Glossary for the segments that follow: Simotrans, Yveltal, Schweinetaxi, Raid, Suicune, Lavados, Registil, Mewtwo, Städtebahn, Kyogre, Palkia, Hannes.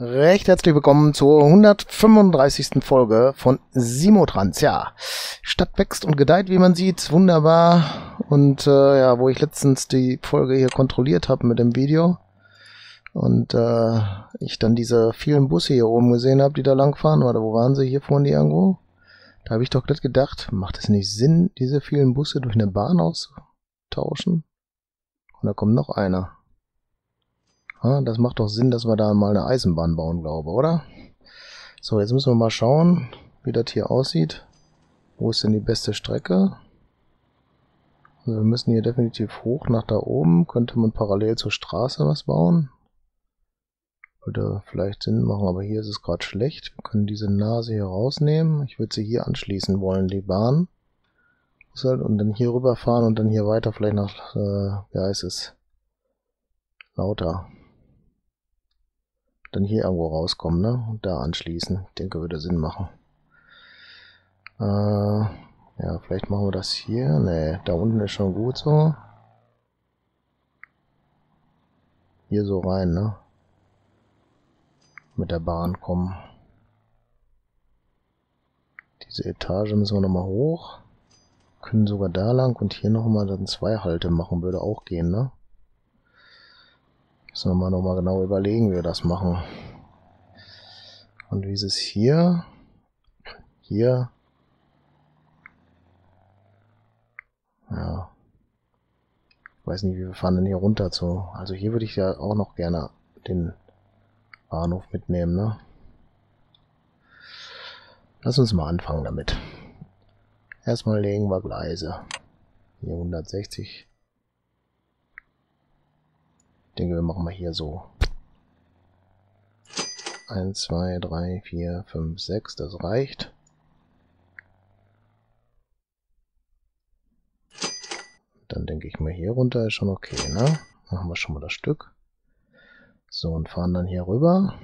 Recht herzlich willkommen zur 135. Folge von Simotrans. Ja, Stadt wächst und gedeiht, wie man sieht, wunderbar. Und ja, wo ich letztens die Folge hier kontrolliert habe mit dem Video und ich dann diese vielen Busse hier oben gesehen habe, die da lang fahren. Warte, wo waren sie? Hier vorne die irgendwo? Da habe ich doch gerade gedacht, macht es nicht Sinn, diese vielen Busse durch eine Bahn auszutauschen? Und da kommt noch einer. Ah, das macht doch Sinn, dass wir da mal eine Eisenbahn bauen, glaube ich, oder? So, jetzt müssen wir mal schauen, wie das hier aussieht. Wo ist denn die beste Strecke? Also wir müssen hier definitiv hoch nach da oben. Könnte man parallel zur Straße was bauen? Würde vielleicht Sinn machen, aber hier ist es gerade schlecht. Wir können diese Nase hier rausnehmen. Ich würde sie hier anschließen wollen, die Bahn. Muss halt, und dann hier rüberfahren und dann hier weiter vielleicht nach, wie heißt es? Lauter. Dann hier irgendwo rauskommen, ne? Und da anschließen. Ich denke, würde Sinn machen. Ja, vielleicht machen wir das hier. Ne, da unten ist schon gut so. Hier so rein, ne? Mit der Bahn kommen. Diese Etage müssen wir nochmal hoch. Können sogar da lang und hier nochmal dann zwei Halte machen. Würde auch gehen, ne? Müssen wir nochmal genau überlegen, wie wir das machen. Und wie ist es hier? Hier. Ja. Ich weiß nicht, wie wir fahren denn hier runter zu. Also hier würde ich ja auch noch gerne den Bahnhof mitnehmen, ne? Lass uns mal anfangen damit. Erstmal legen wir Gleise. Hier 160. Ich denke, wir machen mal hier so. 1, 2, 3, 4, 5, 6, das reicht. Dann denke ich mal, hier runter ist schon okay, ne? Machen wir schon mal das Stück. So, und fahren dann hier rüber.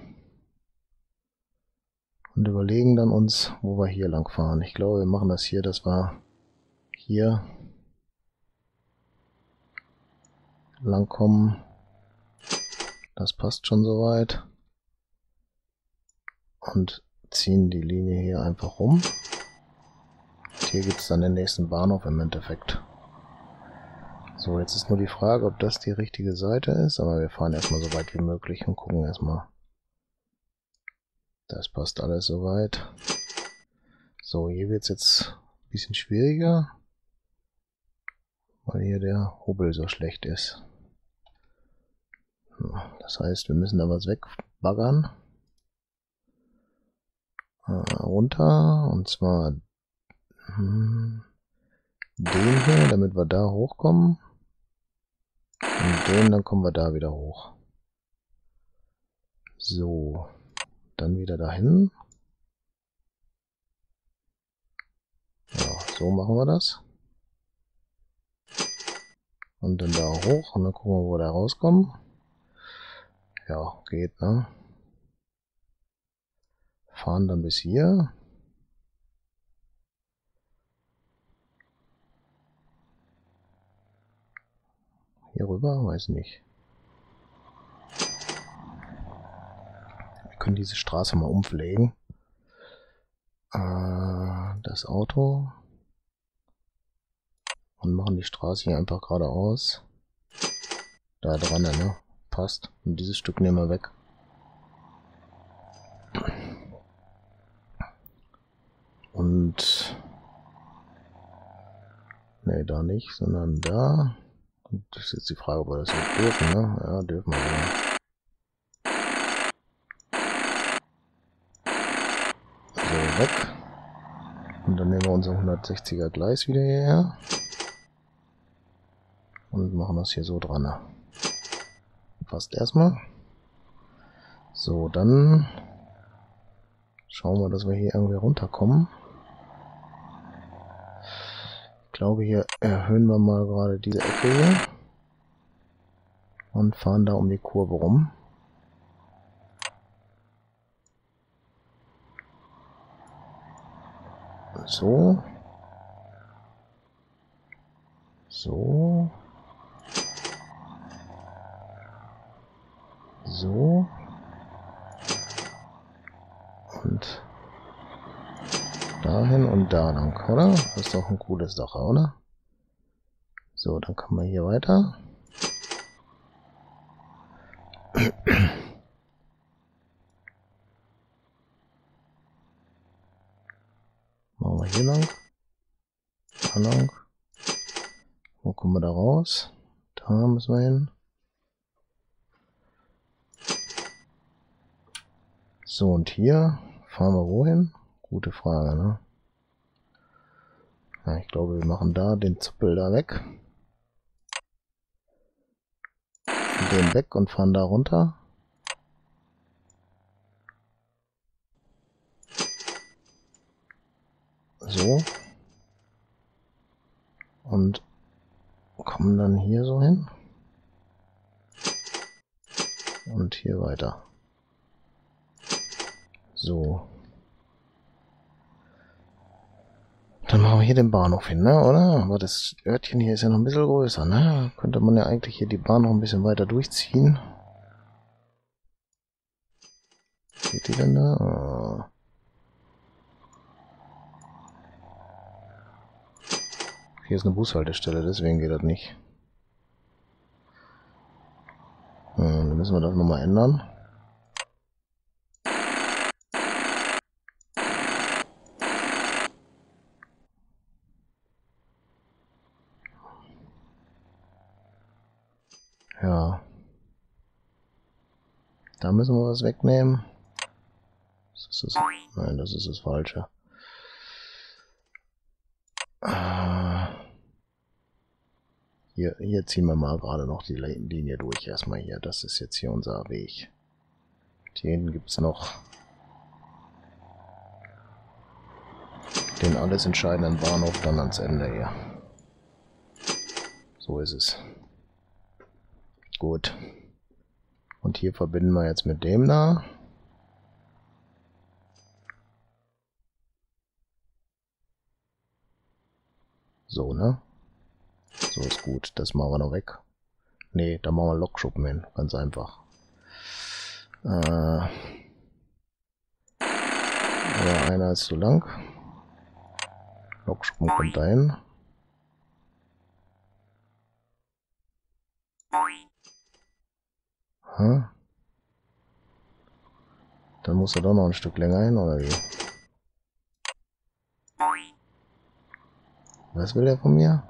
Und überlegen dann uns, wo wir hier lang fahren. Ich glaube, wir machen das hier, das war hier lang kommen. Das passt schon soweit. Und ziehen die Linie hier einfach rum. Und hier gibt es dann den nächsten Bahnhof im Endeffekt. So, jetzt ist nur die Frage, ob das die richtige Seite ist. Aber wir fahren erstmal so weit wie möglich und gucken erstmal. Das passt alles soweit. So, hier wird es jetzt ein bisschen schwieriger. Weil hier der Hubbel so schlecht ist. Das heißt, wir müssen da was wegbaggern. Runter, und zwar den hier, damit wir da hochkommen. Und den, dann kommen wir da wieder hoch. So, dann wieder dahin. Ja, so machen wir das. Und dann da hoch, und dann gucken wir, wo wir da rauskommen. Ja, geht, ne? Fahren dann bis hier. Hier rüber? Weiß nicht. Wir können diese Straße mal umpflegen. Das Auto. Und machen die Straße hier einfach geradeaus. Da dran, ne? Passt. Und dieses Stück nehmen wir weg. Und ne, da nicht, sondern da. Und das ist jetzt die Frage, ob wir das jetzt dürfen, ne? Ja, dürfen wir ja. So, weg. Und dann nehmen wir unser 160er Gleis wieder hierher. Und machen das hier so dran, ne? Passt erstmal. So, dann schauen wir, dass wir hier irgendwie runterkommen. Ich glaube, hier erhöhen wir mal gerade diese Ecke hier. Und fahren da um die Kurve rum. So. So. So. hin und da lang, oder? Das ist doch eine coole Sache, oder? So, dann kommen wir hier weiter. Machen wir hier lang. Da lang. Wo kommen wir da raus? Da müssen wir hin. So, und hier fahren wir wohin? Gute Frage, ne? Ja, ich glaube, wir machen da den Züppel da weg. Den weg und fahren da runter. So. Und kommen dann hier so hin. Und hier weiter. So. Dann machen wir hier den Bahnhof hin, ne, oder? Aber das Örtchen hier ist ja noch ein bisschen größer, ne? Könnte man ja eigentlich hier die Bahn noch ein bisschen weiter durchziehen. Geht die denn da? Hier ist eine Bushaltestelle, deswegen geht das nicht. Dann müssen wir das nochmal ändern. Ja. Da müssen wir was wegnehmen. Ist das? Nein, das ist das Falsche. Hier ziehen wir mal gerade noch die Linie durch. Erstmal hier. Das ist jetzt hier unser Weg. Hier hinten gibt es noch den alles entscheidenden Bahnhof dann ans Ende hier. So ist es. Gut. Und hier verbinden wir jetzt mit dem da. So, ne? So ist gut. Das machen wir noch weg. Ne, da machen wir Lokschuppen hin. Ganz einfach. Ja, einer ist zu lang. Lokschuppen kommt dahin. Hm? Dann muss er doch noch ein Stück länger hin, oder wie? Was will er von mir?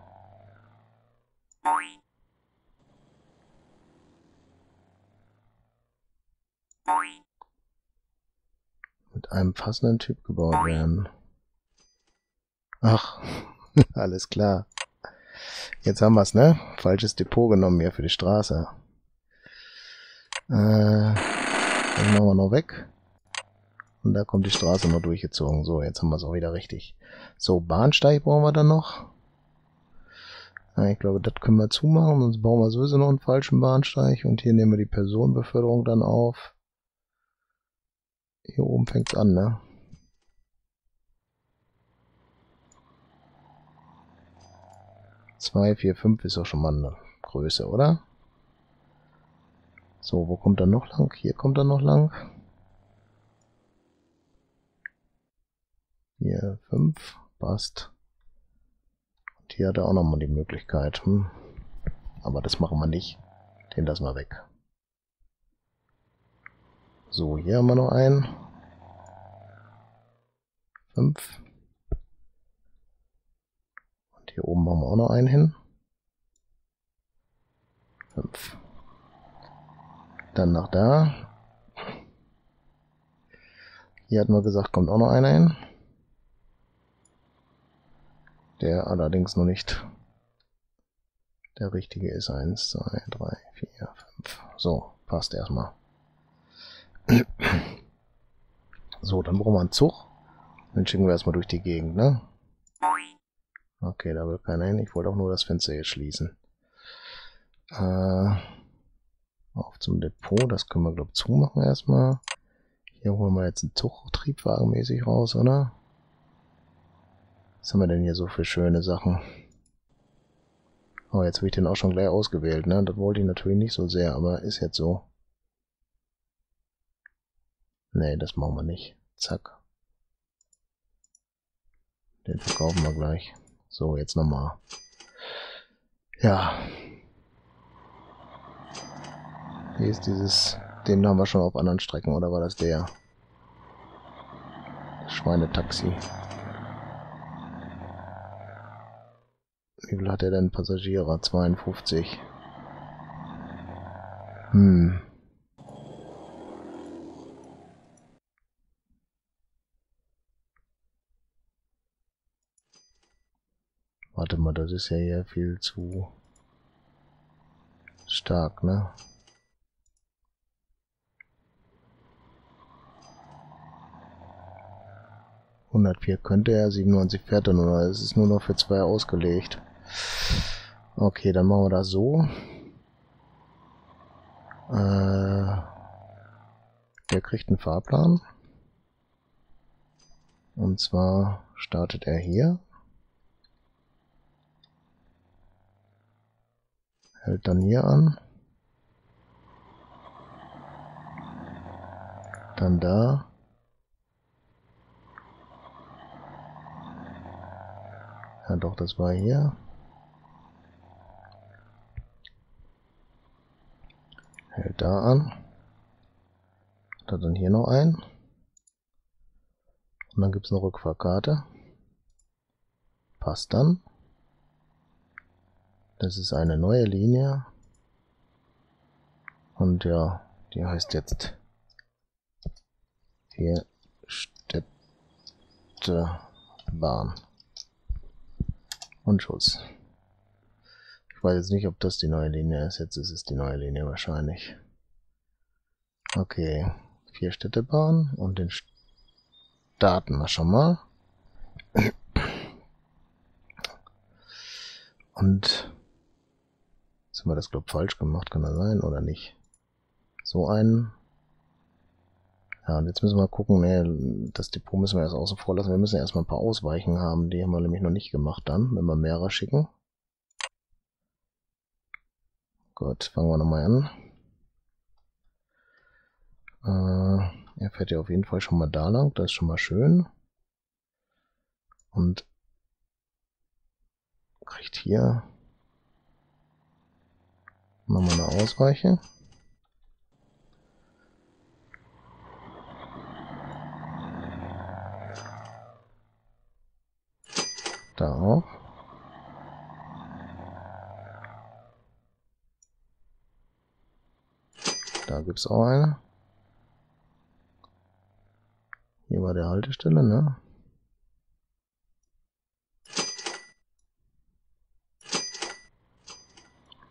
Mit einem passenden Typ gebaut werden. Ach, alles klar. Jetzt haben wir es, ne? Falsches Depot genommen hier für die Straße. Dann machen wir noch weg. Und da kommt die Straße noch durchgezogen. So, jetzt haben wir es auch wieder richtig. So, Bahnsteig brauchen wir dann noch. Ich glaube, das können wir zumachen. Sonst bauen wir sowieso noch einen falschen Bahnsteig. Und hier nehmen wir die Personenbeförderung dann auf. Hier oben fängt es an, ne? Zwei, vier, fünf ist doch schon mal eine Größe, oder? So, wo kommt er noch lang? Hier kommt er noch lang. Hier 5, passt. Und hier hat er auch nochmal die Möglichkeit. Aber das machen wir nicht. Den lassen wir weg. So, hier haben wir noch einen. 5. Und hier oben machen wir auch noch einen hin. 5. Dann nach da. Hier hatten wir gesagt, kommt auch noch einer hin. Der allerdings noch nicht der richtige ist. 1, 2, 3, 4, 5. So, passt erstmal. So, dann brauchen wir einen Zug. Den schicken wir erstmal durch die Gegend, ne? Okay, da will keiner hin. Ich wollte auch nur das Fenster jetzt schließen. Auf zum Depot, das können wir, glaube ich, zumachen erstmal. Hier holen wir jetzt einen Zug triebwagenmäßig raus, oder? Was haben wir denn hier so für schöne Sachen? Oh, jetzt habe ich den auch schon gleich ausgewählt, ne? Das wollte ich natürlich nicht so sehr, aber ist jetzt so. Nee, das machen wir nicht. Zack. Den verkaufen wir gleich. So, jetzt nochmal. Ja. Hier ist dieses... Den haben wir schon auf anderen Strecken, oder war das der? Schweinetaxi. Wie viel hat er denn Passagiere? 52. Hm. Warte mal, das ist ja hier viel zu stark, ne? Könnte er, 97 fährt dann, oder es ist nur noch für 2 ausgelegt. Okay, dann machen wir das so. Der kriegt einen Fahrplan. Und zwar startet er hier. Hält dann hier an. Dann da. Ja doch, das war hier. Hält da an. Hat er dann hier noch einen. Und dann gibt es eine Rückfahrkarte. Passt dann. Das ist eine neue Linie. Und ja, die heißt jetzt hier Städtebahn. Und Schuss. Ich weiß jetzt nicht, ob das die neue Linie ist. Jetzt ist es die neue Linie wahrscheinlich. Okay. 4 Städtebahn und den starten wir schon mal. Und jetzt haben wir das, glaube ich, falsch gemacht. Kann das sein oder nicht? So einen. Ja, und jetzt müssen wir gucken, ne, das Depot müssen wir erst außen vor lassen. Wir müssen erstmal ein paar Ausweichen haben, die haben wir nämlich noch nicht gemacht dann, wenn wir mehrere schicken. Gut, fangen wir nochmal an. Er fährt ja auf jeden Fall schon mal da lang, das ist schon mal schön. Und kriegt hier nochmal eine Ausweiche. Da auch. Da gibt es auch eine. Hier war der Haltestelle, ne?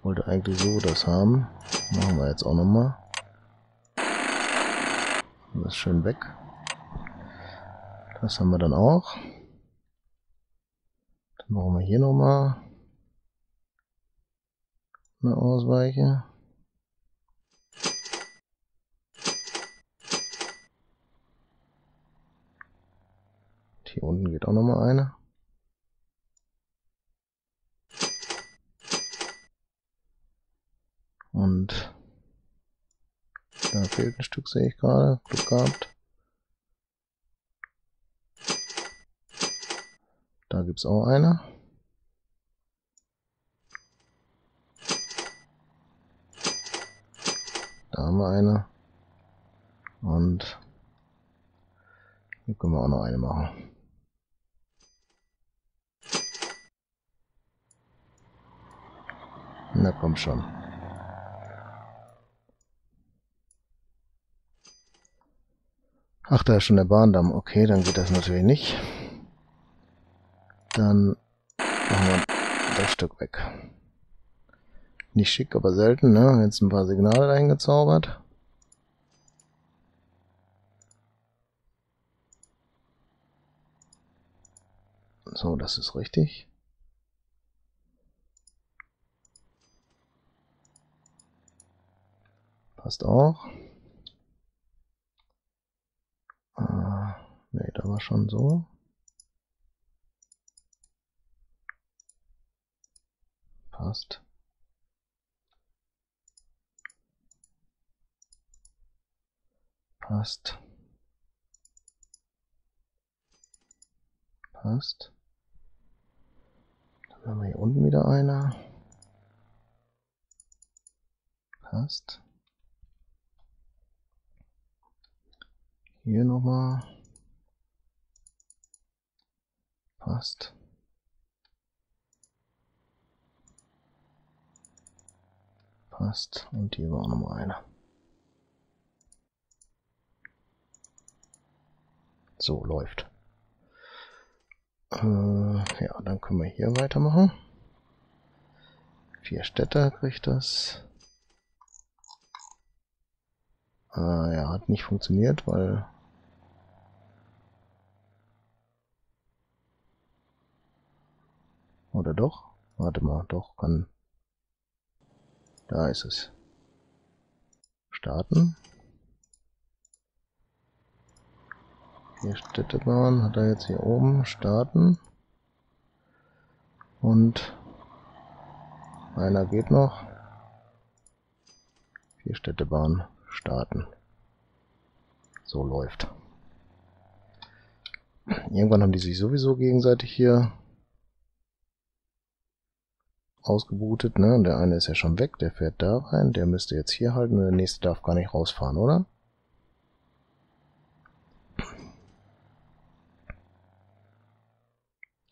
Wollte eigentlich so das haben. Machen wir jetzt auch nochmal. Das ist schön weg. Das haben wir dann auch. Machen wir hier nochmal eine Ausweiche. Und hier unten geht auch nochmal eine. Und da fehlt ein Stück, sehe ich gerade. Glück gehabt. Da gibt es auch eine. Da haben wir eine. Und hier können wir auch noch eine machen. Na komm schon. Ach, da ist schon der Bahndamm. Okay, dann geht das natürlich nicht. Dann machen wir das Stück weg. Nicht schick, aber selten, ne? Jetzt ein paar Signale eingezaubert. So, das ist richtig. Passt auch. Ne, da war schon so. Passt. Passt. Passt. Dann haben wir hier unten wieder einer. Passt. Hier nochmal. Passt. Passt. Und hier war auch nochmal einer. So, läuft. Ja, dann können wir hier weitermachen. 4 Städte kriegt das. Ja, hat nicht funktioniert, weil... Oder doch? Warte mal, doch, kann... Da ist es. Starten. Hier Städtebahn hat er jetzt hier oben. Starten. Und... Einer geht noch. Hier Städtebahn. Starten. So läuft. Irgendwann haben die sich sowieso gegenseitig hier ausgebootet, ne? Und der eine ist ja schon weg, der fährt da rein, der müsste jetzt hier halten und der nächste darf gar nicht rausfahren, oder?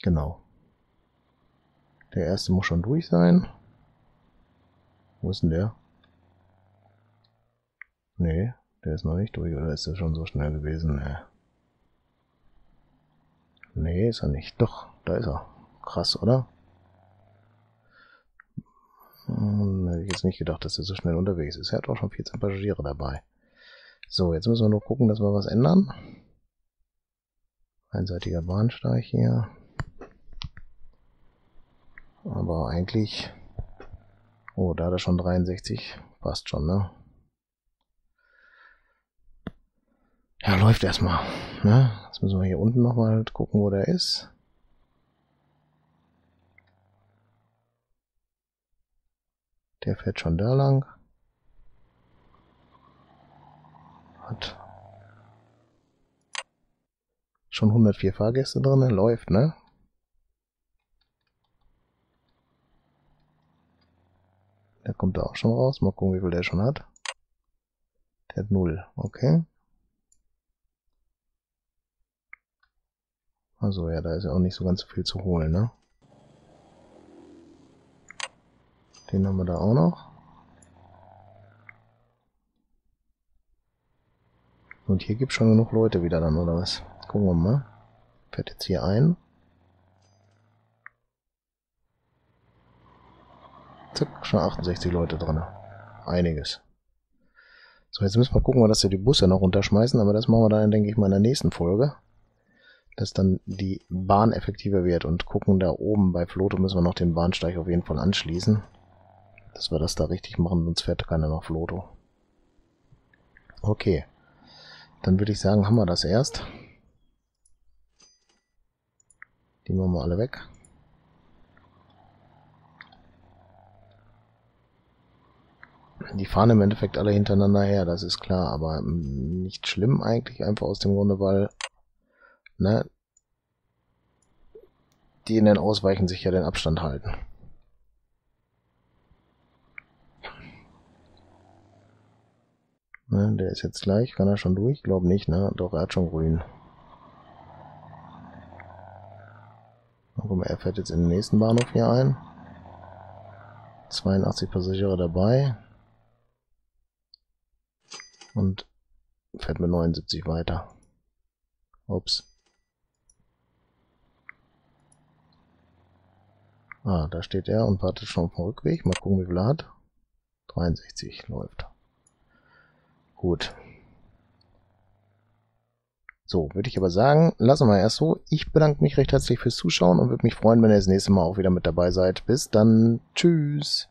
Genau. Der erste muss schon durch sein. Wo ist denn der? Nee, der ist noch nicht durch, oder ist der schon so schnell gewesen? Nee. Nee, ist er nicht. Doch, da ist er. Krass, oder? Hätte ich jetzt nicht gedacht, dass er so schnell unterwegs ist. Er hat auch schon 14 Passagiere dabei. So, jetzt müssen wir nur gucken, dass wir was ändern. Einseitiger Bahnsteig hier. Aber eigentlich... Oh, da hat er schon 63. Passt schon, ne? Ja, läuft erstmal. Ne? Jetzt müssen wir hier unten nochmal gucken, wo der ist. Der fährt schon da lang. Hat schon 104 Fahrgäste drin. Läuft, ne? Der kommt da auch schon raus. Mal gucken, wie viel der schon hat. Der hat 0. Okay. Also ja, da ist ja auch nicht so ganz so viel zu holen, ne? Den haben wir da auch noch. Und hier gibt es schon genug Leute wieder dann, oder was? Gucken wir mal. Fährt jetzt hier ein. Zack, schon 68 Leute drin. Einiges. So, jetzt müssen wir gucken, dass wir die Busse noch runterschmeißen, aber das machen wir dann, denke ich mal, in der nächsten Folge. Dass dann die Bahn effektiver wird und gucken da oben bei Floto müssen wir noch den Bahnsteig auf jeden Fall anschließen. Dass wir das da richtig machen, sonst fährt keiner nach Floto. Okay, dann würde ich sagen, haben wir das erst. Die machen wir alle weg. Die fahren im Endeffekt alle hintereinander her, das ist klar, aber nicht schlimm eigentlich, einfach aus dem Grunde, weil... Ne? Die in den Ausweichen sich ja den Abstand halten. Ne, der ist jetzt gleich, kann er schon durch? Glaub nicht, ne? Doch, er hat schon grün. Guck mal, er fährt jetzt in den nächsten Bahnhof hier ein. 82 Passagiere dabei. Und fährt mit 79 weiter. Ups. Ah, da steht er und wartet schon auf den Rückweg. Mal gucken, wie viel er hat. 63 läuft. Gut. So, würde ich aber sagen, lassen wir erst so. Ich bedanke mich recht herzlich fürs Zuschauen und würde mich freuen, wenn ihr das nächste Mal auch wieder mit dabei seid. Bis dann. Tschüss.